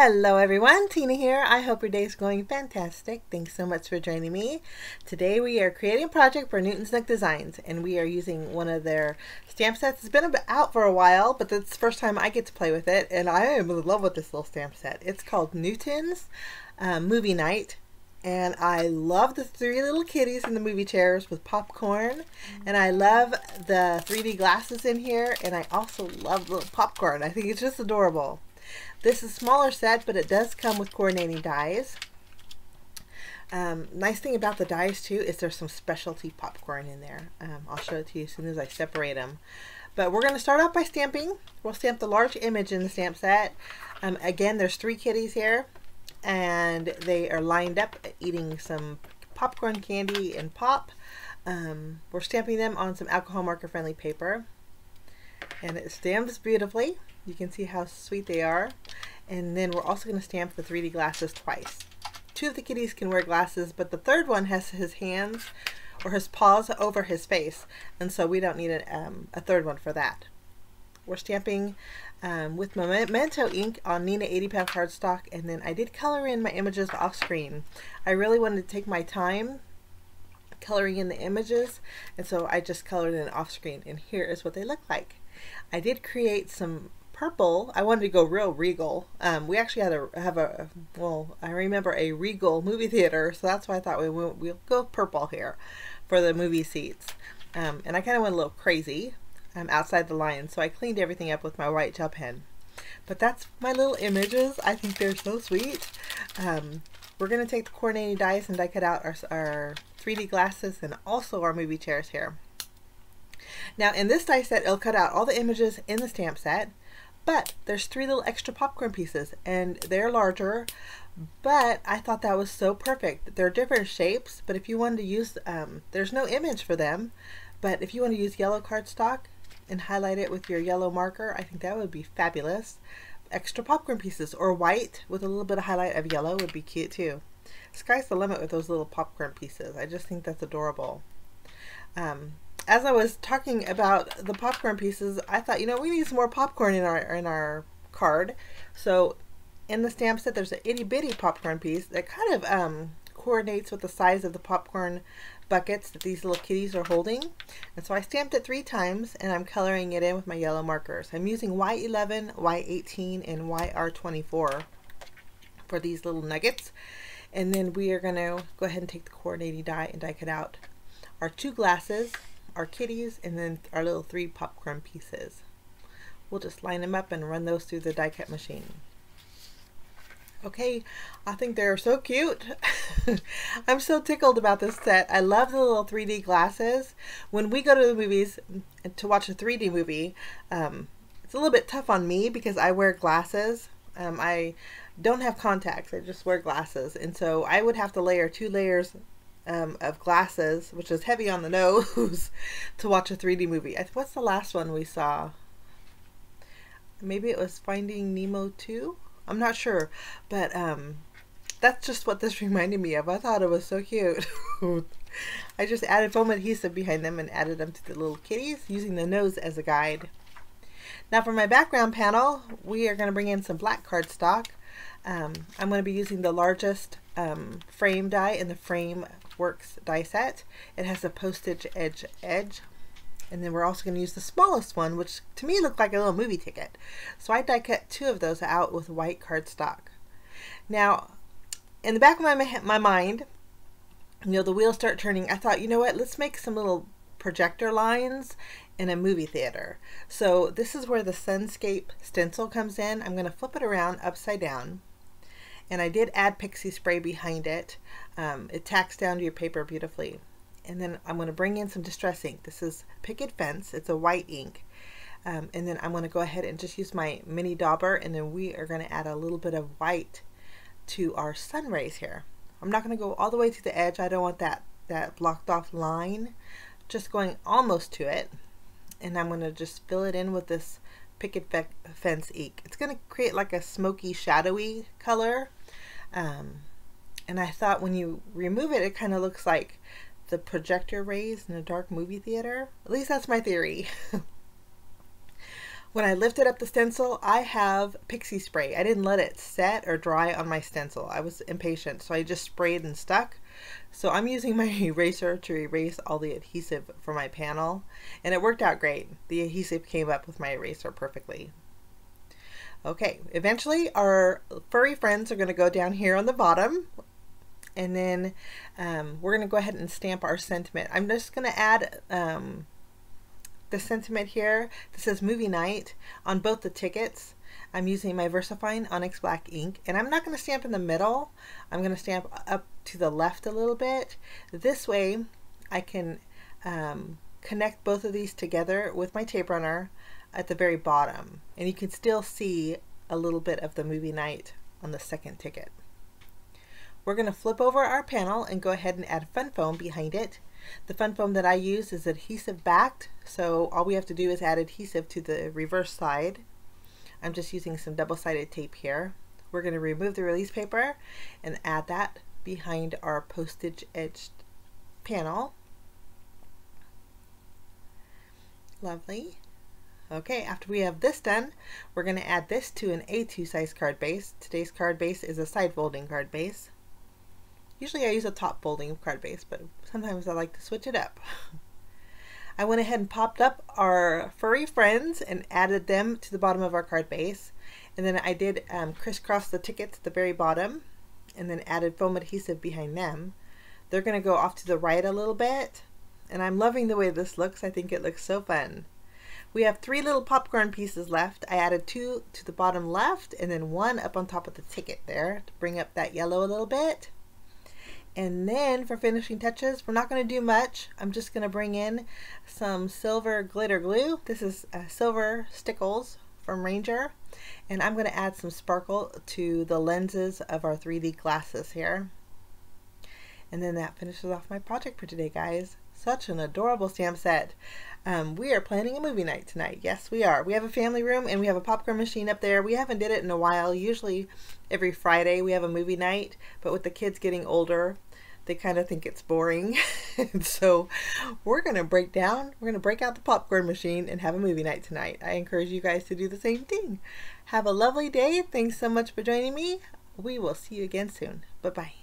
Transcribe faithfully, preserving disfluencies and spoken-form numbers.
Hello everyone, Tina here. I hope your day is going fantastic. Thanks so much for joining me. Today we are creating a project for Newton's Nook Designs, and we are using one of their stamp sets. It's been out for a while, but it's the first time I get to play with it, and I am in love with this little stamp set. It's called Newton's uh, Movie Night, and I love the three little kitties in the movie chairs with popcorn, and I love the three D glasses in here, and I also love the little popcorn. I think it's just adorable. This is a smaller set, but it does come with coordinating dies. Um, nice thing about the dies too is there's some specialty popcorn in there. Um, I'll show it to you as soon as I separate them. But we're going to start off by stamping. We'll stamp the large image in the stamp set. Um, again, there's three kitties here, and they are lined up eating some popcorn candy and pop. Um, we're stamping them on some alcohol marker friendly paper, and it stamps beautifully. You can see how sweet they are. And then we're also going to stamp the three D glasses twice. Two of the kitties can wear glasses, but the third one has his hands or his paws over his face, and so we don't need a, um, a third one for that. We're stamping um, with Memento ink on Neenah eighty pound cardstock, and then I did color in my images off screen. I really wanted to take my time coloring in the images, and so I just colored in off screen, and here is what they look like. I did create some purple. I wanted to go real regal. Um, we actually had a have a well, I remember a Regal movie theater, so that's why I thought we we'll, we'll go purple here for the movie seats. Um, and I kind of went a little crazy um, outside the line, so I cleaned everything up with my white gel pen. But that's my little images. I think they're so sweet. Um, we're gonna take the coordinating dies and die cut out our, our three D glasses and also our movie chairs here. Now in this die set, it'll cut out all the images in the stamp set. But there's three little extra popcorn pieces, and they're larger, but I thought that was so perfect. They're different shapes, but if you wanted to use, um, there's no image for them, but if you want to use yellow cardstock and highlight it with your yellow marker, I think that would be fabulous. Extra popcorn pieces, or white with a little bit of highlight of yellow would be cute too. Sky's the limit with those little popcorn pieces. I just think that's adorable. Um, As I was talking about the popcorn pieces, I thought, you know, we need some more popcorn in our in our card. So in the stamp set, there's an itty bitty popcorn piece that kind of um, coordinates with the size of the popcorn buckets that these little kitties are holding. And so I stamped it three times, and I'm coloring it in with my yellow markers. I'm using Y eleven, Y eighteen, and Y R twenty-four for these little nuggets. And then we are going to go ahead and take the coordinating die and die cut out our two glasses, our kitties, and then our little three popcorn pieces. We'll just line them up and run those through the die cut machine. Okay, I think they're so cute. I'm so tickled about this set. I love the little three D glasses. When we go to the movies to watch a three D movie, um, it's a little bit tough on me because I wear glasses. Um, I don't have contacts, I just wear glasses. And so I would have to layer two layers Um, of glasses, which is heavy on the nose, to watch a three D movie. I th what's the last one we saw? Maybe it was Finding Nemo two? I'm not sure, but um, that's just what this reminded me of. I thought it was so cute. I just added foam adhesive behind them and added them to the little kitties using the nose as a guide. Now for my background panel, we are going to bring in some black cardstock. Um, I'm going to be using the largest um, frame die in the Framework Die Set. It has a postage edge edge. And then we're also going to use the smallest one, which to me looked like a little movie ticket. So I die cut two of those out with white cardstock. Now, in the back of my, my mind, you know, the wheels start turning. I thought, you know what, let's make some little projector lines in a movie theater. So this is where the Sunscape Stencil comes in. I'm going to flip it around upside down, and I did add Pixie Spray behind it. Um, it tacks down to your paper beautifully. And then I'm going to bring in some Distress Ink. This is Picket Fence. It's a white ink. Um, and then I'm going to go ahead and just use my mini dauber, and then we are going to add a little bit of white to our sun rays here. I'm not going to go all the way to the edge. I don't want that, that blocked off line. Just going almost to it, and I'm going to just fill it in with this Picket Fence ink. It's going to create like a smoky, shadowy color, um, and I thought when you remove it, it kind of looks like the projector rays in a dark movie theater. At least that's my theory. When I lifted up the stencil, I have Pixie Spray. I didn't let it set or dry on my stencil. I was impatient, so I just sprayed and stuck. So I'm using my eraser to erase all the adhesive for my panel, and it worked out great. The adhesive came up with my eraser perfectly. Okay, eventually our furry friends are going to go down here on the bottom, and then um, we're going to go ahead and stamp our sentiment. I'm just going to add um, the sentiment here. This is Movie Night on both the tickets. I'm using my Versafine Onyx Black ink, and I'm not going to stamp in the middle. I'm going to stamp up to the left a little bit. This way I can um, connect both of these together with my tape runner at the very bottom, and you can still see a little bit of the Movie Night on the second ticket. We're going to flip over our panel and go ahead and add fun foam behind it. The fun foam that I use is adhesive backed, so all we have to do is add adhesive to the reverse side. I'm just using some double-sided tape here. We're going to remove the release paper and add that behind our postage edged panel. Lovely. Okay, after we have this done, we're going to add this to an A two size card base. Today's card base is a side folding card base. Usually I use a top folding card base, but sometimes I like to switch it up. I went ahead and popped up our furry friends and added them to the bottom of our card base. And then I did um, crisscross the tickets at the very bottom and then added foam adhesive behind them. They're going to go off to the right a little bit. And I'm loving the way this looks. I think it looks so fun. We have three little popcorn pieces left. I added two to the bottom left and then one up on top of the ticket there to bring up that yellow a little bit. And then for finishing touches, we're not going to do much. I'm just going to bring in some silver glitter glue. This is uh, silver Stickles from Ranger. And I'm going to add some sparkle to the lenses of our three D glasses here. And then that finishes off my project for today, guys. Such an adorable stamp set. Um, we are planning a movie night tonight. Yes, we are. We have a family room and we have a popcorn machine up there. We haven't did it in a while. Usually every Friday we have a movie night, but with the kids getting older, they kind of think it's boring. So we're going to break down. We're going to break out the popcorn machine and have a movie night tonight. I encourage you guys to do the same thing. Have a lovely day. Thanks so much for joining me. We will see you again soon. Bye-bye.